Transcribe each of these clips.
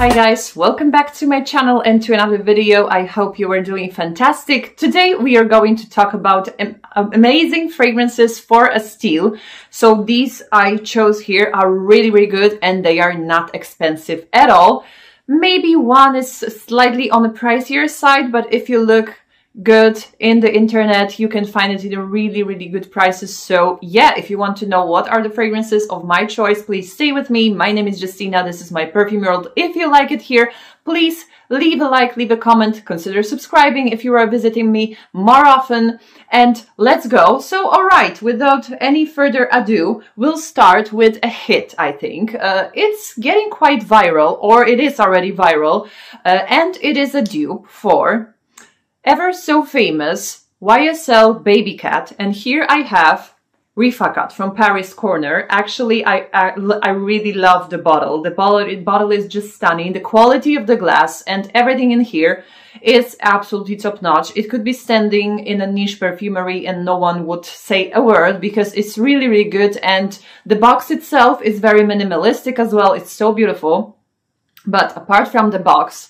Hi guys, welcome back to my channel and to another video. I hope you are doing fantastic. Today we are going to talk about amazing fragrances for a steal. So these I chose here are really good and they are not expensive at all. Maybe one is slightly on the pricier side, but if you look good in the internet, you can find it at a really good prices. So yeah, if you want to know what are the fragrances of my choice, please stay with me. My name is Justina. This is my perfume world. If you like it here, please leave a like, leave a comment, consider subscribing if you are visiting me more often, and let's go. So all right, without any further ado, we'll start with a hit. I think it's getting quite viral, or it is already viral, and it is a dupe for ever so famous YSL Baby Cat, and here I have Rifaqaat from Paris Corner. Actually, I really love the bottle. The bottle is just stunning. The quality of the glass and everything in here is absolutely top-notch. It could be standing in a niche perfumery and no one would say a word because it's really good, and the box itself is very minimalistic as well. It's so beautiful. But apart from the box,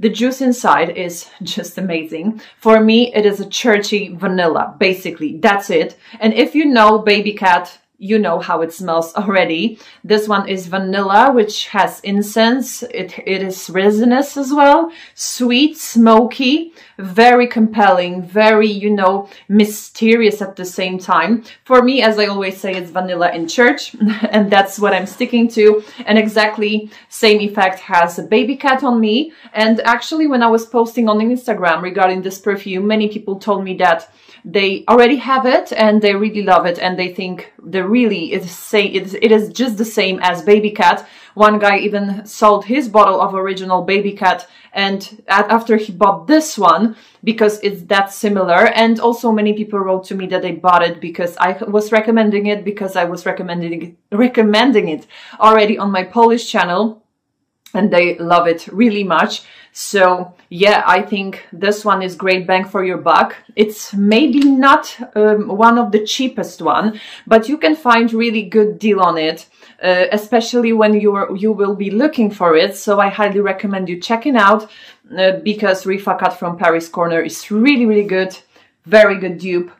the juice inside is just amazing. For me, it is a churchy vanilla, basically. That's it. And if you know Baby Cat, you know how it smells already. This one is vanilla, which has incense. It is resinous as well. Sweet, smoky, very compelling, very, you know, mysterious at the same time. For me, as I always say, it's vanilla in church, and that's what I'm sticking to. And exactly same effect has a Baby Cat on me. And actually, when I was posting on Instagram regarding this perfume, many people told me that they already have it and they really love it, and they think it is just the same as Baby Cat. One guy even sold his bottle of original Baby Cat, and after he bought this one because it's that similar. And also many people wrote to me that they bought it because I was recommending it, because I was recommending it already on my Polish channel, and they love it really much. So yeah, I think this one is great bang for your buck. It's maybe not one of the cheapest one, but you can find really good deal on it, especially when you will be looking for it. So I highly recommend you checking out, because Rifaqaat from Paris Corner is really good, very good dupe.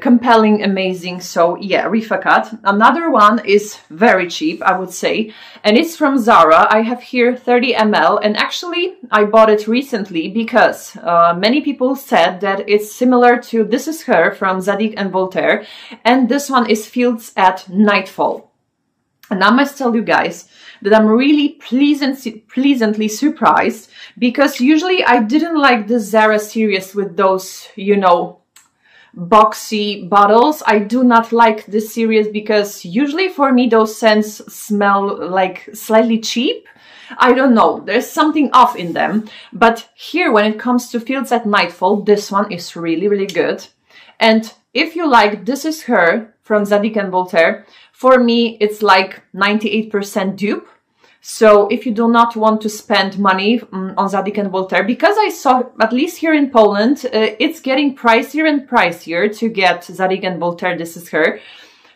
Compelling, amazing. So yeah, Rifaqaat. Another one is very cheap, I would say, and it's from Zara. I have here 30 ml, and actually I bought it recently because many people said that it's similar to This Is Her from Zadig and Voltaire, and this one is Fields at Nightfall. And I must tell you guys that I'm really pleasantly surprised, because usually I didn't like the Zara series with those, you know, boxy bottles. I do not like this series because usually for me those scents smell like slightly cheap. I don't know, there's something off in them. But here, when it comes to Fields at Nightfall, this one is really good. And if you like This Is Her from Zadig and Voltaire, for me it's like 98% dupe. So if you do not want to spend money on Zadig and Voltaire, because I saw, at least here in Poland, it's getting pricier and pricier to get Zadig and Voltaire This Is Her.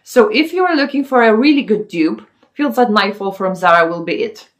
So if you are looking for a really good dupe, Fields at Nightfall from Zara will be it.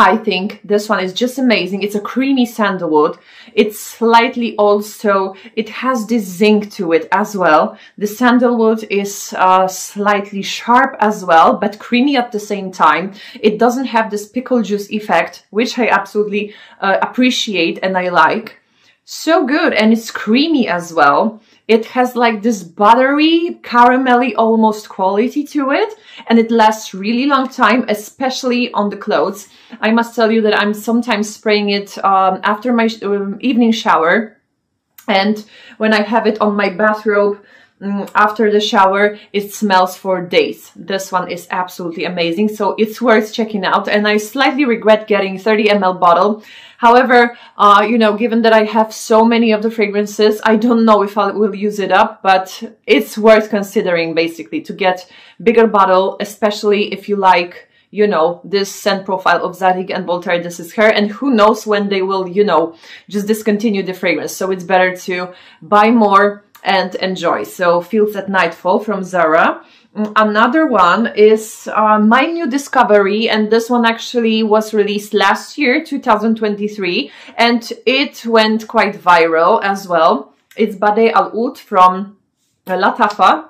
I think this one is just amazing. It's a creamy sandalwood. It's slightly also, it has this zinc to it as well. The sandalwood is slightly sharp as well, but creamy at the same time. It doesn't have this pickle juice effect, which I absolutely appreciate and I like. So good, and it's creamy as well. It has like this buttery, caramelly almost quality to it, and it lasts really long time, especially on the clothes. I must tell you that I'm sometimes spraying it after my evening shower, and when I have it on my bathrobe after the shower, it smells for days. This one is absolutely amazing, so it's worth checking out. And I slightly regret getting 30 ml bottle. However, you know, given that I have so many of the fragrances, I don't know if I will use it up, but it's worth considering basically to get bigger bottle, especially if you like, you know, this scent profile of Zadig and Voltaire This Is Her, and who knows when they will, you know, just discontinue the fragrance. So it's better to buy more and enjoy. So Fields at Nightfall from Zara. Another one is my new discovery, and this one actually was released last year, 2023, and it went quite viral as well. It's Badee Al Oud from Lattafa,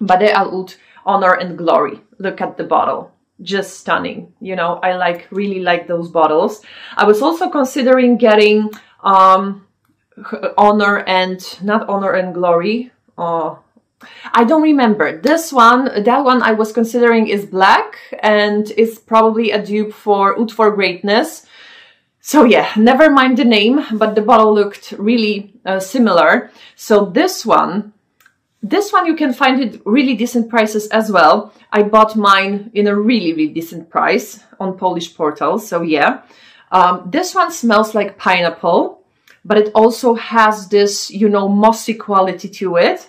Badee Al Oud Honor and Glory. Look at the bottle. Just stunning. You know, I really like those bottles. I was also considering getting Honor and Glory. I don't remember. This one, that one I was considering is black and is probably a dupe for Oud for Greatness. So yeah, never mind the name, but the bottle looked really similar. So this one you can find at really decent prices as well. I bought mine in a really decent price on Polish portals. So yeah, this one smells like pineapple, but it also has this, you know, mossy quality to it.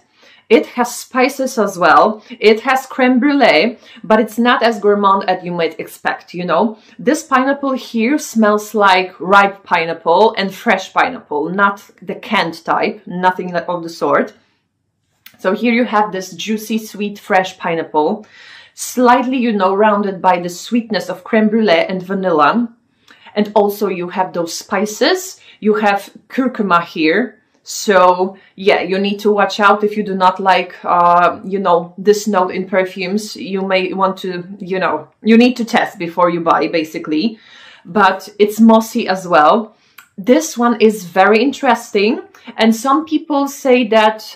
It has spices as well. It has creme brulee, but it's not as gourmand as you might expect, you know. This pineapple here smells like ripe pineapple and fresh pineapple, not the canned type, nothing of the sort. So here you have this juicy, sweet, fresh pineapple, slightly, you know, rounded by the sweetness of creme brulee and vanilla. And also you have those spices. You have curcuma here. So yeah, you need to watch out if you do not like, you know, this note in perfumes. You may want to, you know, you need to test before you buy, basically. But it's mossy as well. This one is very interesting. And some people say that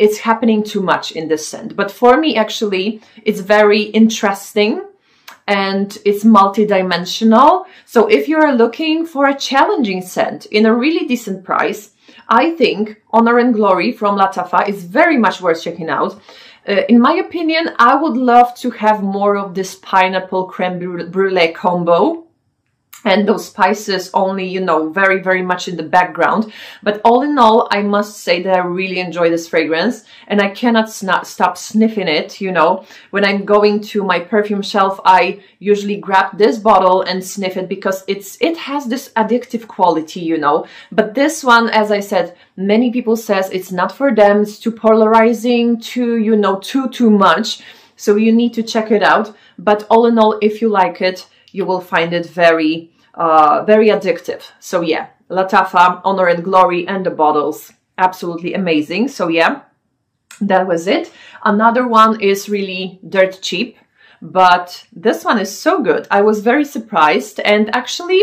it's happening too much in this scent. But for me, actually, it's very interesting. And it's multi-dimensional. So if you are looking for a challenging scent in a really decent price, I think Honor and Glory from Lattafa is very much worth checking out. In my opinion, I would love to have more of this pineapple creme brulee combo and those spices only, you know, very much in the background. But all in all, I must say that I really enjoy this fragrance and I cannot stop sniffing it, you know. When I'm going to my perfume shelf, I usually grab this bottle and sniff it because it has this addictive quality, you know. But this one, as I said, many people says it's not for them, it's too polarizing, too, you know, too much. So you need to check it out. But all in all, if you like it, you will find it very addictive. So yeah, Lattafa, Honor and Glory, and the bottles, absolutely amazing. So yeah, that was it. Another one is really dirt cheap, but this one is so good. I was very surprised. And actually,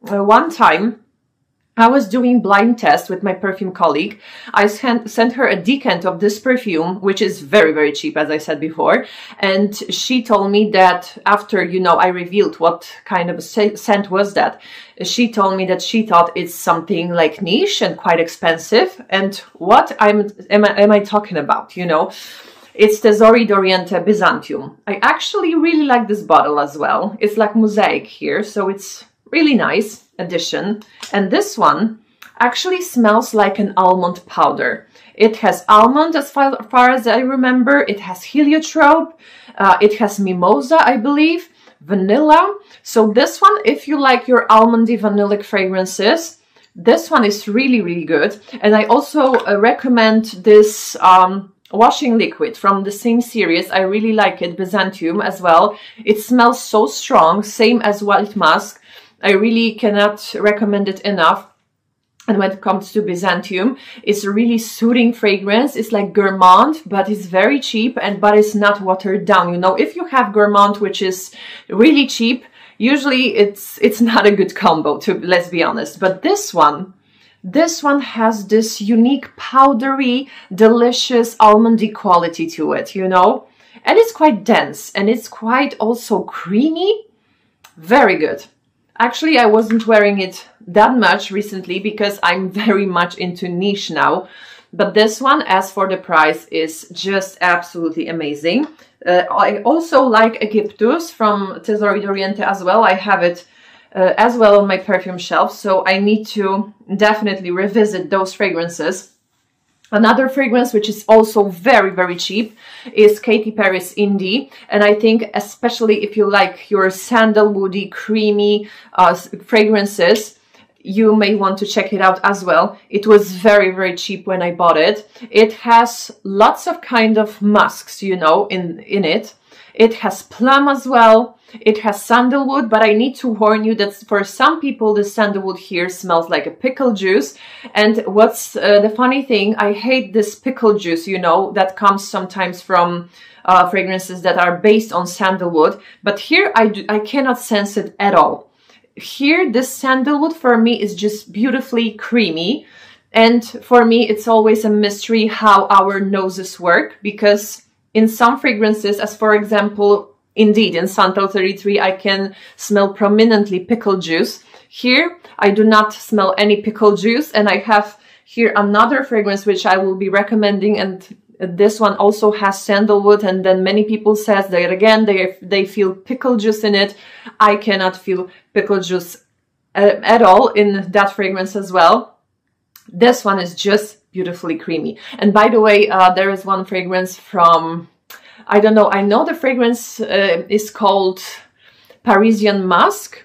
one time I was doing blind test with my perfume colleague. I sent her a decant of this perfume, which is very cheap, as I said before. And she told me that after, you know, I revealed what kind of a scent was that, she told me that she thought it's something like niche and quite expensive. And what am I talking about, you know? It's Tesori d'Oriente Byzantium. I actually really like this bottle as well. It's like mosaic here, so it's really nice addition. And this one actually smells like an almond powder. It has almond, as far as I remember. It has heliotrope, it has mimosa, I believe, vanilla. So this one, if you like your almondy vanillic fragrances, this one is really good. And I also recommend this washing liquid from the same series. I really like it, Byzantium as well. It smells so strong, same as White Musk. I really cannot recommend it enough. And when it comes to Byzantium, it's a really soothing fragrance. It's like gourmand, but it's very cheap, but it's not watered down. You know, if you have gourmand, which is really cheap, usually it's not a good combo, let's be honest. But this one has this unique powdery, delicious almondy quality to it, you know? And it's quite dense and it's quite also creamy. Very good. Actually, I wasn't wearing it that much recently because I'm very much into niche now. But this one, as for the price, is just absolutely amazing. I also like Aegyptus from Tesori d'Oriente as well. I have it as well on my perfume shelf, so I need to definitely revisit those fragrances. Another fragrance which is also very cheap is Katy Perry's Indi. And I think especially if you like your sandalwoody, creamy fragrances, you may want to check it out as well. It was very, very cheap when I bought it. It has lots of kind of musks, you know, in it. It has plum as well. It has sandalwood, but I need to warn you that for some people the sandalwood here smells like a pickle juice. And what's the funny thing, I hate this pickle juice, you know, that comes sometimes from fragrances that are based on sandalwood. But here I cannot sense it at all. Here this sandalwood for me is just beautifully creamy. And for me it's always a mystery how our noses work, because in some fragrances, as for example, indeed, in Santal 33, I can smell prominently pickle juice. Here, I do not smell any pickle juice, and I have here another fragrance which I will be recommending, and this one also has sandalwood, and then many people says that again, they feel pickle juice in it. I cannot feel pickle juice at all in that fragrance as well. This one is just beautifully creamy. And by the way, there is one fragrance from... I don't know, I know the fragrance is called Parisian Musk,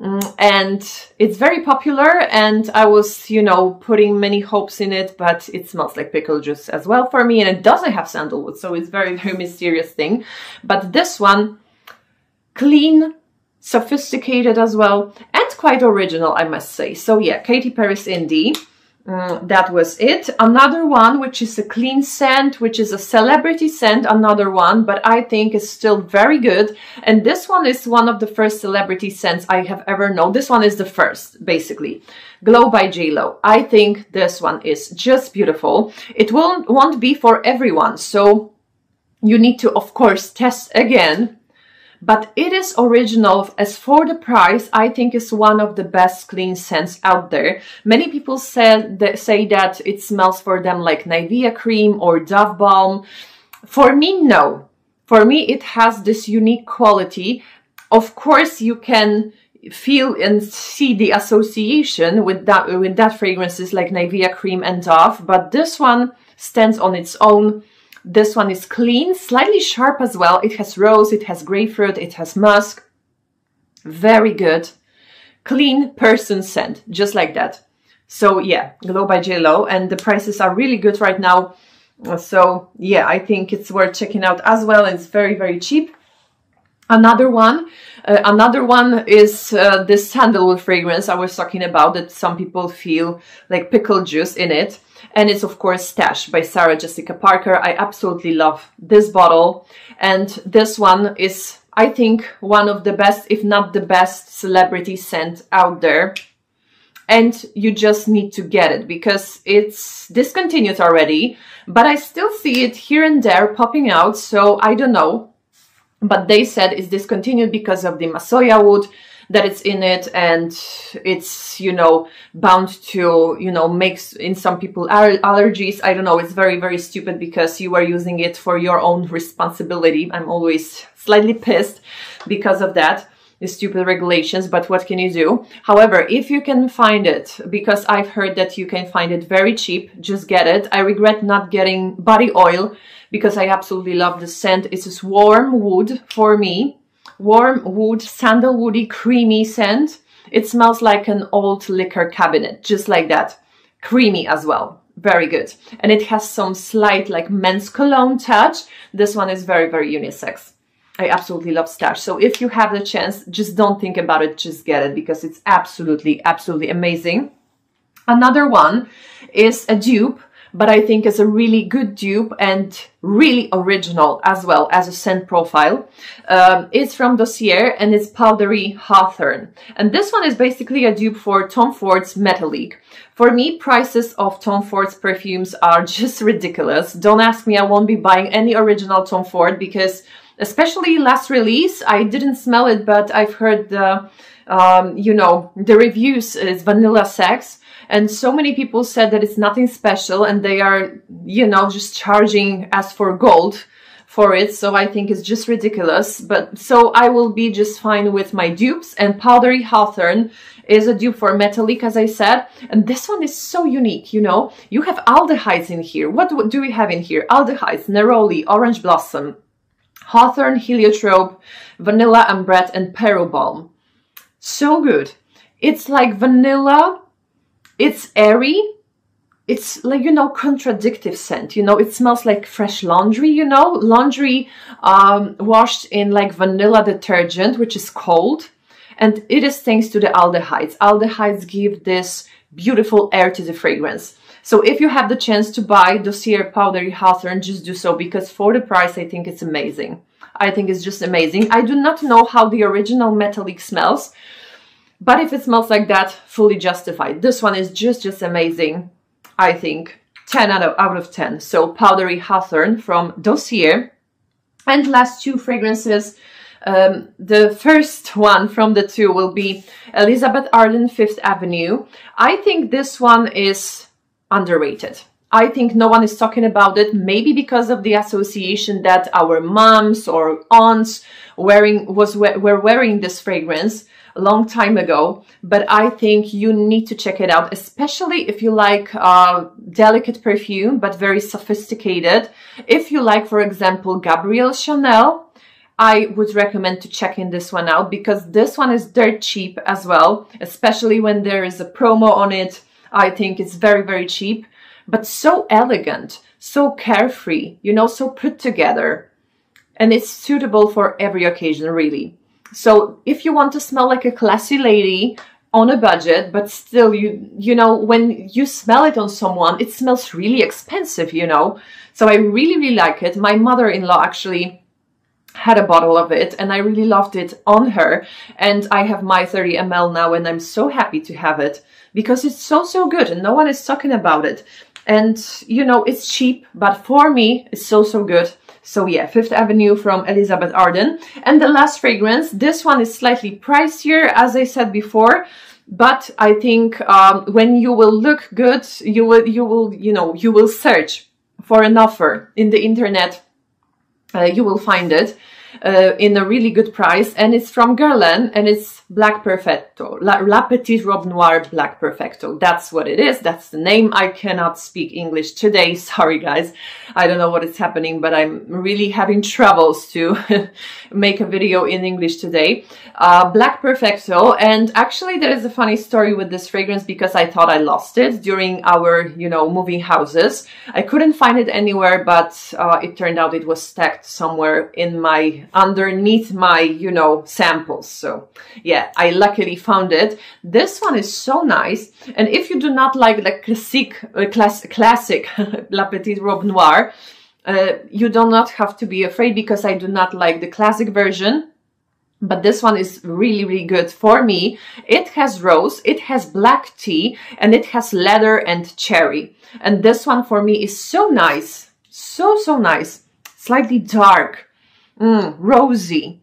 and it's very popular, and I was, you know, putting many hopes in it, but it smells like pickle juice as well for me, and it doesn't have sandalwood, so it's very, very mysterious thing. But this one, clean, sophisticated as well, and quite original, I must say. So yeah, Katy Perry's Indi. That was it. Another one, which is a clean scent, which is a celebrity scent, another one, but I think is still very good. And this one is one of the first celebrity scents I have ever known. This one is the first, basically. Glow by J.Lo. I think this one is just beautiful. It won't be for everyone, so you need to, of course, test again. But it is original. As for the price, I think it's one of the best clean scents out there. Many people say that it smells for them like Nivea cream or Dove balm. For me, no. For me, it has this unique quality. Of course, you can feel and see the association with that fragrances like Nivea cream and Dove, but this one stands on its own. This one is clean, slightly sharp as well. It has rose, it has grapefruit, it has musk. Very good. Clean person scent, just like that. So yeah, Glow by J.Lo, and the prices are really good right now. So yeah, I think it's worth checking out as well. It's very, very cheap. Another one is this sandalwood fragrance I was talking about that some people feel like pickle juice in it. And it's, of course, Stash by Sarah Jessica Parker. I absolutely love this bottle. And this one is, I think, one of the best, if not the best, celebrity scent out there. And you just need to get it because it's discontinued already. But I still see it here and there popping out, so I don't know. But they said it's discontinued because of the Massoia wood that it's in it, and it's, you know, bound to, you know, makes in some people allergies. I don't know. It's very, very stupid because you are using it for your own responsibility. I'm always slightly pissed because of that. Stupid regulations, but what can you do? However, if you can find it, because I've heard that you can find it very cheap, just get it. I regret not getting body oil because I absolutely love the scent. It's this warm wood for me. Warm wood, sandalwoody, creamy scent. It smells like an old liquor cabinet, just like that. Creamy as well. Very good. And it has some slight like men's cologne touch. This one is very, very unisex. I absolutely love Stash. So if you have the chance, just don't think about it. Just get it because it's absolutely, absolutely amazing. Another one is a dupe, but I think it's a really good dupe and really original as well as a scent profile. It's from Dossier and it's Powdery Hawthorne. And this one is basically a dupe for Tom Ford's Metal League. For me, prices of Tom Ford's perfumes are just ridiculous. Don't ask me, I won't be buying any original Tom Ford because... especially last release, I didn't smell it, but I've heard the, you know, the reviews is vanilla sex. And so many people said that it's nothing special and they are, you know, just charging as for gold for it. So I think it's just ridiculous. But so I will be just fine with my dupes. And Powdery Hawthorne is a dupe for Metallic, as I said. And this one is so unique, you know. You have aldehydes in here. What do we have in here? Aldehydes, neroli, orange blossom, hawthorn, heliotrope, vanilla ambrette, and pearl balm. So good. It's like vanilla It's airy. It's like, you know, contradictive scent, you know, it smells like fresh laundry, you know, laundry washed in like vanilla detergent, which is cold. And it is thanks to the aldehydes. Aldehydes give this beautiful air to the fragrance. So if you have the chance to buy Dossier Powdery Hawthorne, just do so, because for the price, I think it's amazing. I think it's just amazing. I do not know how the original Metallic smells, but if it smells like that, fully justified. This one is just amazing. I think 10 out of 10. So Powdery Hawthorne from Dossier. And last two fragrances. The first one from the two will be Elizabeth Arden, Fifth Avenue. I think this one is underrated. I think no one is talking about it, maybe because of the association that our moms or aunts were wearing this fragrance a long time ago. But I think you need to check it out, especially if you like delicate perfume, but very sophisticated. If you like, for example, Gabrielle Chanel, I would recommend to checking this one out, because this one is dirt cheap as well, especially when there is a promo on it. I think it's very, very cheap, but so elegant, so carefree, you know, so put together. And it's suitable for every occasion, really. So if you want to smell like a classy lady on a budget, but still, you know, when you smell it on someone, it smells really expensive, you know. So I really, really like it. My mother-in-law actually had a bottle of it, and I really loved it on her, and I have my 30 ml now, and I'm so happy to have it, because it's so good, and no one is talking about it. And you know, it's cheap, but for me it's so good. So yeah, Fifth Avenue from Elizabeth Arden. And the last fragrance, this one is slightly pricier, as I said before, but I think when you will look good, you will search for an offer in the internet. You will find it in a really good price, and it's from Guerlain, and it's Black Perfecto, La Petite Robe Noire Black Perfecto. That's what it is. That's the name. I cannot speak English today. Sorry, guys. I don't know what is happening, but I'm really having troubles to make a video in English today. Black Perfecto. And actually, there is a funny story with this fragrance, because I thought I lost it during our, you know, moving houses. I couldn't find it anywhere, but it turned out it was stacked somewhere in my underneath my, you know, samples. So yeah, I luckily found it. This one is so nice. And if you do not like the classic La Petite Robe Noire, you do not have to be afraid, because I do not like the classic version. But this one is really, really good for me. It has rose, it has black tea, and it has leather and cherry. And this one for me is so nice. So nice. Slightly dark. Rosy.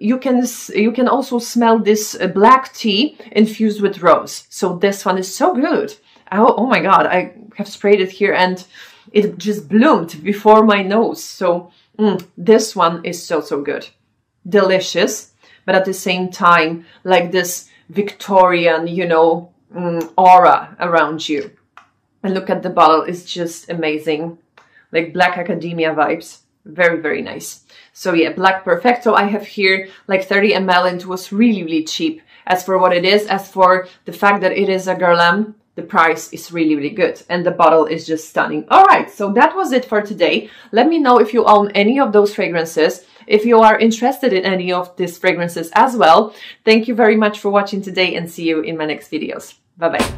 You can also smell this black tea infused with rose. So this one is so good. Oh my god, I have sprayed it here and it just bloomed before my nose. So this one is so good. Delicious, but at the same time, like this Victorian, you know, aura around you. And look at the bottle, it's just amazing. Like Black Academia vibes. Very nice. So yeah, Black Perfecto. I have here like 30 ml, and it was really cheap. As for what it is, as for the fact that it is a Guerlain, the price is really good, and the bottle is just stunning. All right, so that was it for today. Let me know if you own any of those fragrances, if you are interested in any of these fragrances as well. Thank you very much for watching today, and see you in my next videos. Bye bye.